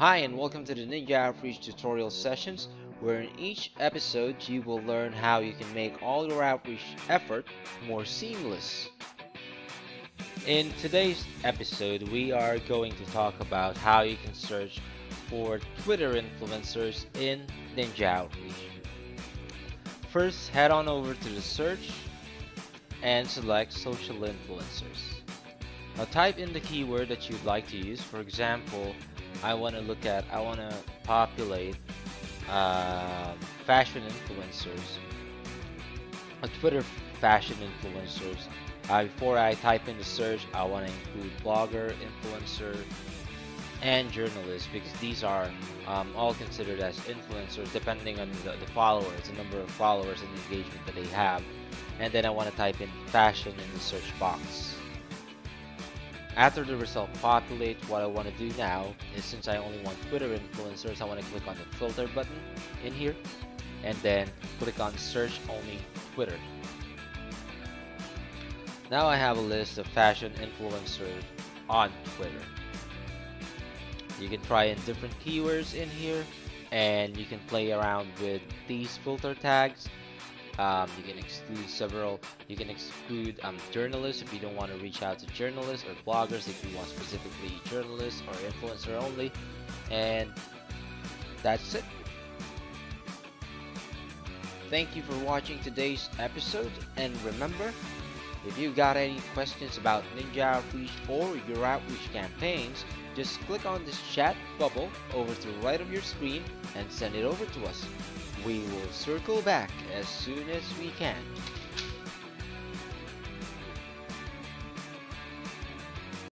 Hi and welcome to the Ninja Outreach tutorial sessions, where in each episode you will learn how you can make all your outreach effort more seamless. In today's episode we are going to talk about how you can search for Twitter influencers in Ninja Outreach. First, head on over to the search and select social influencers. Now type in the keyword that you'd like to use. For example, I want to populate fashion influencers, Twitter fashion influencers. Before I type in the search, I want to include blogger, influencer, and journalist, because these are all considered as influencers depending on the followers, the number of followers and the engagement that they have. And then I want to type in fashion in the search box. After the result populates, what I want to do now is, since I only want Twitter influencers, I want to click on the filter button in here and then click on search only Twitter. Now I have a list of fashion influencers on Twitter. You can try in different keywords in here, and you can play around with these filter tags. You can exclude several. You can exclude journalists if you don't want to reach out to journalists, or bloggers if you want specifically journalists or influencer only. And that's it. Thank you for watching today's episode, and remember, if you got any questions about Ninja Outreach or your outreach campaigns, just click on this chat bubble over to the right of your screen and send it over to us. We will circle back as soon as we can.